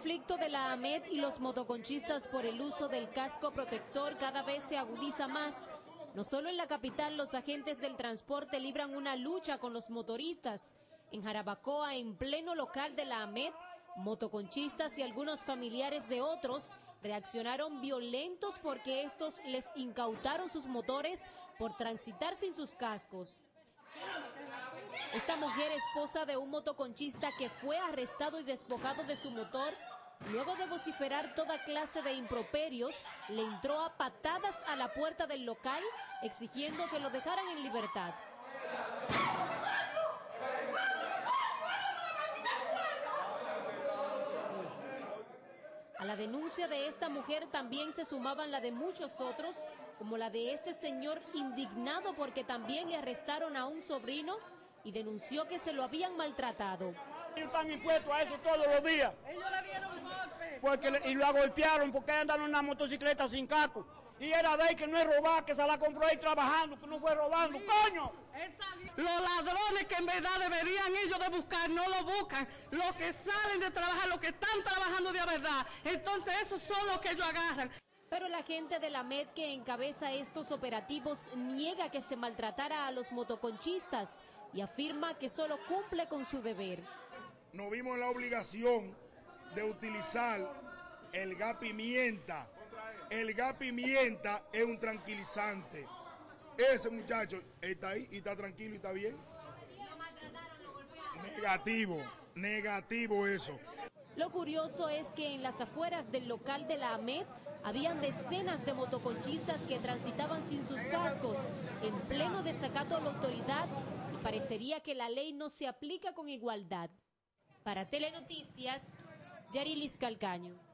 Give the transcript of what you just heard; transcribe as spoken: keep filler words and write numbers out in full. conflicto de la AMET y los motoconchistas por el uso del casco protector cada vez se agudiza más. No solo en la capital, los agentes del transporte libran una lucha con los motoristas. En Jarabacoa, en pleno local de la AMET, motoconchistas y algunos familiares de otros reaccionaron violentos porque estos les incautaron sus motores por transitar sin sus cascos. Esta mujer, esposa de un motoconchista que fue arrestado y despojado de su motor, luego de vociferar toda clase de improperios, le entró a patadas a la puerta del local, exigiendo que lo dejaran en libertad. A la denuncia de esta mujer también se sumaban la de muchos otros, como la de este señor indignado porque también le arrestaron a un sobrino y denunció que se lo habían maltratado. Ellos están impuestos a eso todos los días. Ellos le dieron golpes. Porque le, y lo golpearon porque andan en una motocicleta sin casco. Y era de ahí que no es robar, que se la compró ahí trabajando, que no fue robando. Sí. ¡Coño! Los ladrones que en verdad deberían ellos de buscar, no lo buscan. Los que salen de trabajar, los que están trabajando de verdad. Entonces esos son los que ellos agarran. Pero la gente de la AMET que encabeza estos operativos niega que se maltratara a los motoconchistas y afirma que solo cumple con su deber. Nos vimos la obligación de utilizar el gas pimienta. El gas pimienta es un tranquilizante. Ese muchacho está ahí y está tranquilo y está bien. ¿Lo maltrataron, lo golpearon? Negativo, negativo eso. Lo curioso es que en las afueras del local de la AMET habían decenas de motoconchistas que transitaban sin sus cascos, en pleno desacato a la autoridad, y parecería que la ley no se aplica con igualdad. Para Telenoticias, Yarilis Calcaño.